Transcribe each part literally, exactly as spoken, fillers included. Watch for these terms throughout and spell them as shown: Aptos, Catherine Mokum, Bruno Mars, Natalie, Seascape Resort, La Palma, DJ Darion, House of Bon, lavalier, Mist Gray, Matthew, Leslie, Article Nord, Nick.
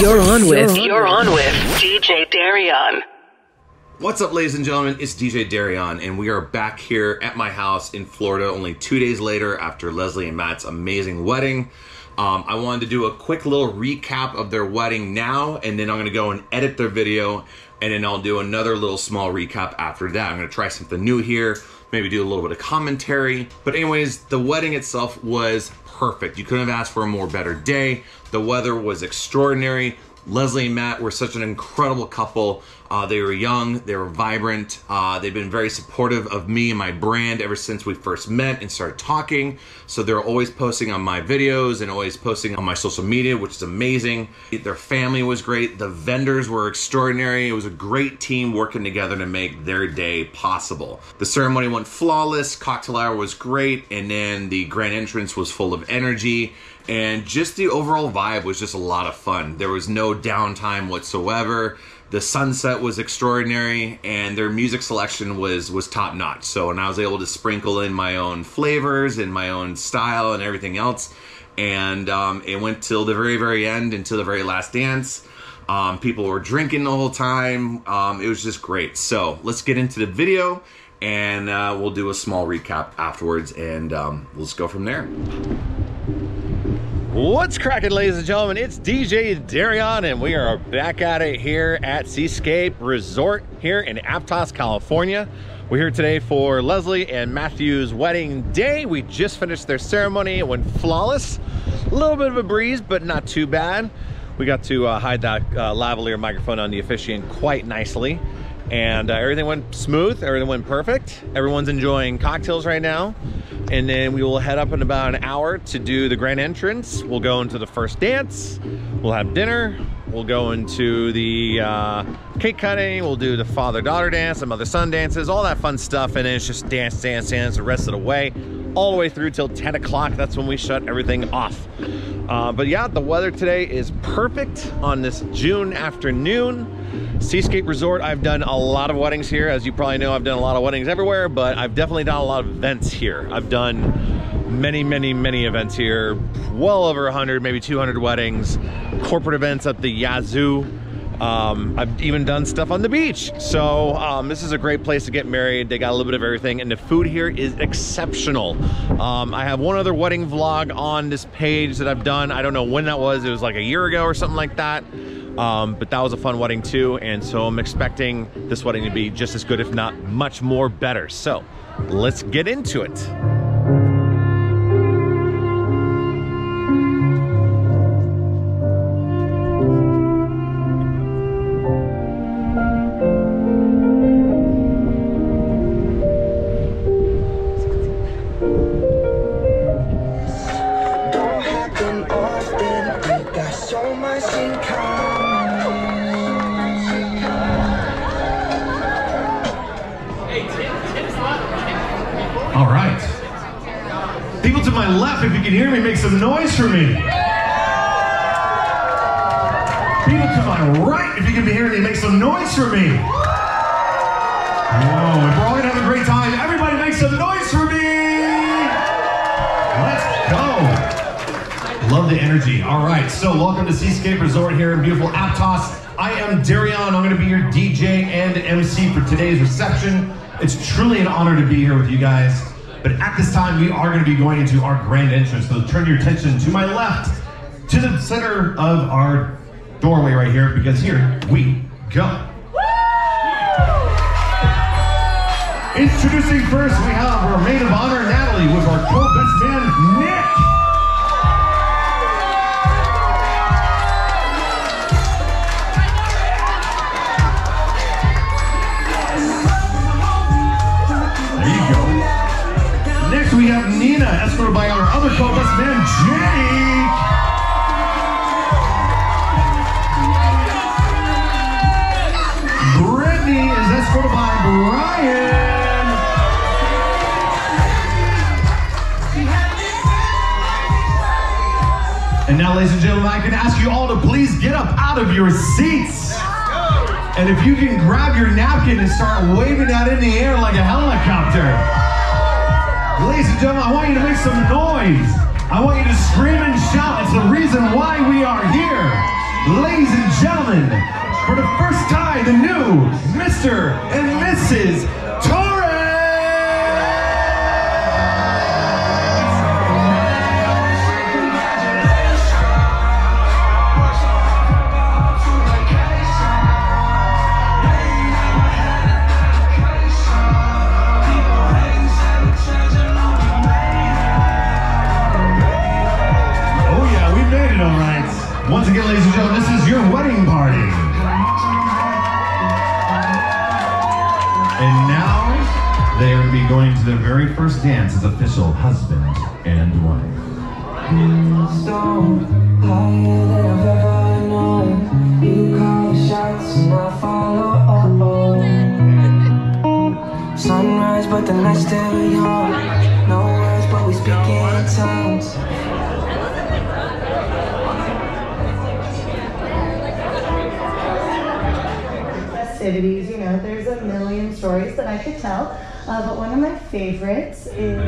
You're on with. You're on with D J Darion. What's up, ladies and gentlemen? It's D J Darion, and we are back here at my house in Florida only two days later after Leslie and Matt's amazing wedding. Um, I wanted to do a quick little recap of their wedding now, and then I'm going to go and edit their video, and then I'll do another little small recap after that. I'm going to try something new here, maybe do a little bit of commentary. But anyways, the wedding itself was perfect. You couldn't have asked for a more better day. The weather was extraordinary. Leslie and Matt were such an incredible couple. Uh, they were young, they were vibrant. Uh, they've been very supportive of me and my brand ever since we first met and started talking. So they're always posting on my videos and always posting on my social media, which is amazing. Their family was great. The vendors were extraordinary. It was a great team working together to make their day possible. The ceremony went flawless. Cocktail hour was great. And then the grand entrance was full of energy. And just the overall vibe was just a lot of fun. There was no downtime whatsoever. The sunset was extraordinary, and their music selection was was top notch. So, and I was able to sprinkle in my own flavors and my own style and everything else. And um, it went till the very, very end, until the very last dance. Um, people were drinking the whole time. Um, it was just great. So let's get into the video, and uh, we'll do a small recap afterwards, and um, we'll just go from there. What's cracking, ladies and gentlemen? It's D J Darion, and we are back at it here at Seascape Resort here in Aptos, California. We're here today for Leslie and Matthew's wedding day. We just finished their ceremony. It went flawless. A little bit of a breeze, but not too bad. We got to uh, hide that uh, lavalier microphone on the officiant quite nicely, and uh, everything went smooth. Everything went perfect. Everyone's enjoying cocktails right now. And then we will head up in about an hour to do the grand entrance. We'll go into the first dance. We'll have dinner. We'll go into the uh, cake cutting. We'll do the father-daughter dance, the mother-son dances, all that fun stuff. And then it's just dance, dance, dance the rest of the way, all the way through till ten o'clock. That's when we shut everything off. Uh, but yeah, the weather today is perfect on this June afternoon. Seascape Resort, I've done a lot of weddings here. As you probably know, I've done a lot of weddings everywhere, but I've definitely done a lot of events here. I've done many, many, many events here. Well over a hundred, maybe two hundred weddings, corporate events at the Yazoo. Um, I've even done stuff on the beach. So um, this is a great place to get married. They got a little bit of everything, and the food here is exceptional. Um, I have one other wedding vlog on this page that I've done. I don't know when that was. It was like a year ago or something like that. Um, but that was a fun wedding too, and so I'm expecting this wedding to be just as good, if not much more better. So let's get into it. People to my left, if you can hear me, make some noise for me. People to my right, if you can be hearing me, make some noise for me. Whoa, if we're all gonna have a great time, everybody make some noise for me. Let's go. Love the energy. All right, so welcome to Seascape Resort here in beautiful Aptos. I am Darion. I'm gonna be your D J and M C for today's reception. It's truly an honor to be here with you guys. But at this time, we are going to be going into our grand entrance. So turn your attention to my left, to the center of our doorway right here, because here we go. Woo! Introducing first, we have our maid of honor, Natalie, with our cool best man, Nick. We have Nina, escorted by our other co-best man, Jake. Brittany is escorted by Brian. And now, ladies and gentlemen, I can ask you all to please get up out of your seats. And if you can grab your napkin and start waving that in the air like a helicopter. Ladies and gentlemen, I want you to make some noise. I want you to scream and shout. It's the reason why we are here. Ladies and gentlemen, for the first time, the new Mister and Missus Once again, ladies and gentlemen, this is your wedding party. And now, they are going to be going to their very first dance as official husband and wife. So higher than I've ever known. You call the shots and I follow along. Sunrise, but the night's still young. No words, but we speak in tongues. You know, there's a million stories that I could tell, uh, but one of my favorites is...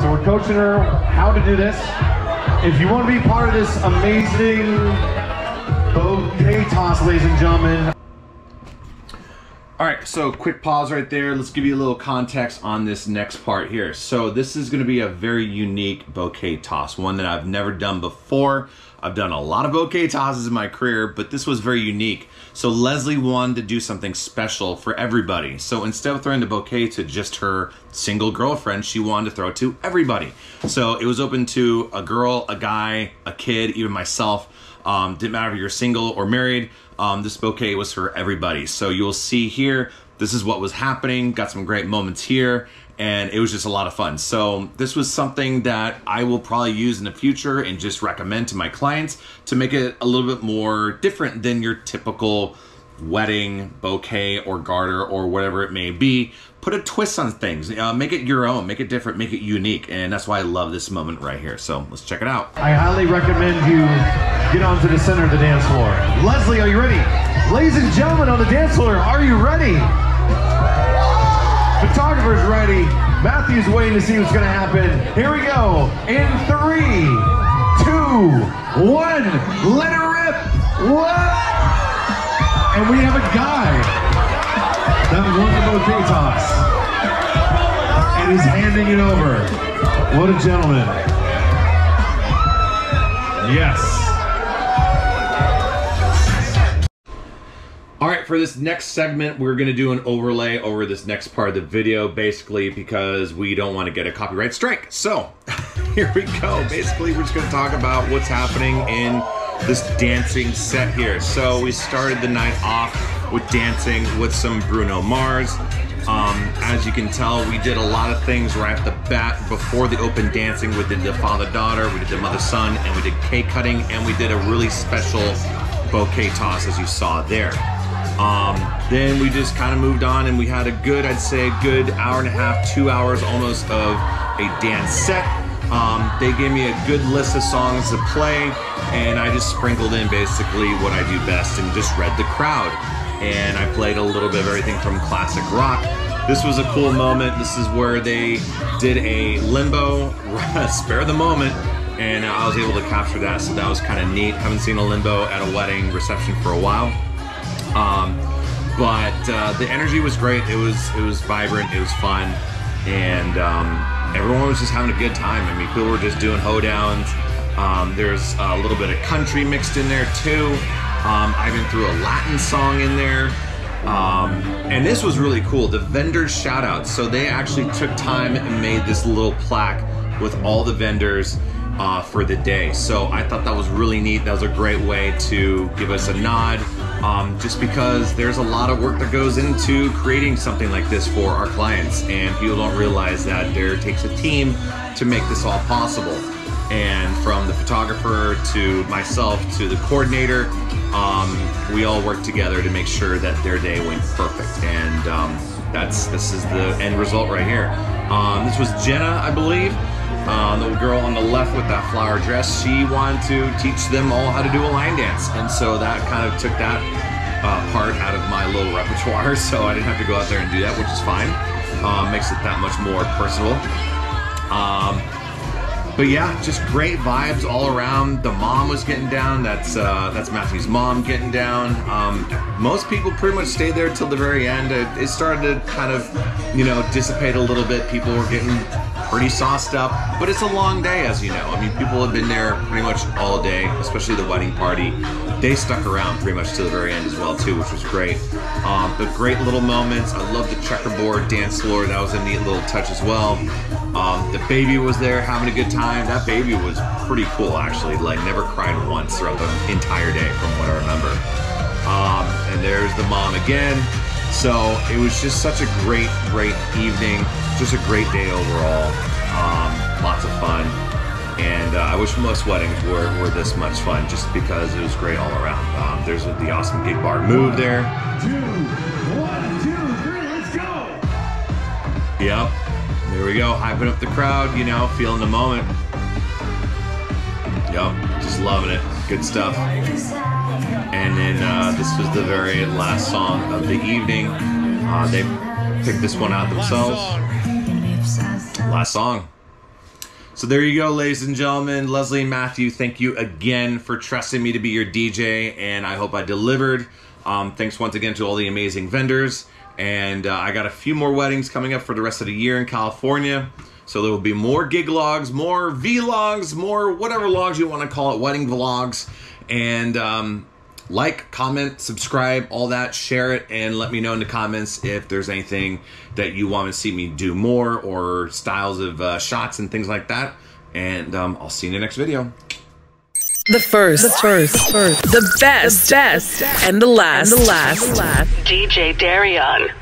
So we're coaching her how to do this. If you want to be part of this amazing bouquet toss, ladies and gentlemen. All right, so quick pause right there. Let's give you a little context on this next part here. So this is going to be a very unique bouquet toss, one that I've never done before. I've done a lot of bouquet tosses in my career, but this was very unique. So Leslie wanted to do something special for everybody. So instead of throwing the bouquet to just her single girlfriend, she wanted to throw it to everybody. So it was open to a girl, a guy, a kid, even myself. Um, didn't matter if you're single or married, um, this bouquet was for everybody. So you'll see here, this is what was happening. Got some great moments here. And it was just a lot of fun. So this was something that I will probably use in the future and just recommend to my clients to make it a little bit more different than your typical wedding, bouquet, or garter, or whatever it may be. Put a twist on things. Uh, make it your own. Make it different. Make it unique. And that's why I love this moment right here. So let's check it out. I highly recommend you get onto the center of the dance floor. Leslie, are you ready? Ladies and gentlemen on the dance floor, are you ready? Photographer's ready. Matthew's waiting to see what's going to happen. Here we go. In three, two, one. Let it rip. What? And we have a guy that won the bouquet toss. And he's handing it over. What a gentleman. Yes. All right, for this next segment, we're gonna do an overlay over this next part of the video, basically because we don't wanna get a copyright strike. So, here we go. Basically, we're just gonna talk about what's happening in this dancing set here. So we started the night off with dancing with some Bruno Mars. Um, as you can tell, we did a lot of things right off the bat before the open dancing. We did the father-daughter, we did the mother-son, and we did cake cutting, and we did a really special bouquet toss, as you saw there. Um, then we just kind of moved on and we had a good, I'd say a good hour and a half, two hours almost of a dance set. Um, they gave me a good list of songs to play and I just sprinkled in basically what I do best and just read the crowd. And I played a little bit of everything from classic rock. This was a cool moment. This is where they did a limbo, spare the moment. And I was able to capture that. So that was kind of neat. Haven't seen a limbo at a wedding reception for a while. Um, but uh, the energy was great. It was it was vibrant. It was fun, and um, everyone was just having a good time. I mean, people were just doing hoedowns. Um, there's a little bit of country mixed in there too. Um, I even threw a Latin song in there, um, and this was really cool. The vendors shout out. So they actually took time and made this little plaque with all the vendors. Uh, for the day. So I thought that was really neat. That was a great way to give us a nod, um, just because there's a lot of work that goes into creating something like this for our clients, and people don't realize that there takes a team to make this all possible. And from the photographer to myself to the coordinator, um, we all worked together to make sure that their day went perfect. And um, that's this is the end result right here. Um, this was Jenna, I believe. Uh, the girl on the left with that flower dress, she wanted to teach them all how to do a line dance. And so that kind of took that uh, part out of my little repertoire, so I didn't have to go out there and do that, which is fine. Uh, makes it that much more personal. Um, But yeah, just great vibes all around. The mom was getting down. That's uh, that's Matthew's mom getting down. Um, most people pretty much stayed there till the very end. It, it started to kind of, you know, dissipate a little bit. People were getting pretty sauced up. But it's a long day, as you know. I mean, people have been there pretty much all day, especially the wedding party. They stuck around pretty much till the very end as well too, which was great. Um, but great little moments. I love the checkerboard dance floor. That was a neat little touch as well. Um, the baby was there having a good time. That baby was pretty cool, actually. Like, never cried once throughout the entire day, from what I remember. Um, and there's the mom again. So it was just such a great, great evening. Just a great day overall. Um, lots of fun. And uh, I wish most weddings were, were this much fun, just because it was great all around. Um, there's the awesome gig bar move there. Two, one, two, three, let's go! Yep. There we go, hyping up the crowd, you know, feeling the moment. Yup, just loving it. Good stuff. And then uh, this was the very last song of the evening. Uh, they picked this one out themselves. Last song. So there you go, ladies and gentlemen. Leslie and Matthew, thank you again for trusting me to be your D J, and I hope I delivered. Um, thanks once again to all the amazing vendors. And uh, I got a few more weddings coming up for the rest of the year in California. So there will be more gig logs, more vlogs, more whatever logs you want to call it, wedding vlogs. And um, like, comment, subscribe, all that, share it, and let me know in the comments if there's anything that you want to see me do more, or styles of uh, shots and things like that. And um, I'll see you in the next video. The first, the first, the first, the best, the best, and the last, and the last, the last. D J Darion.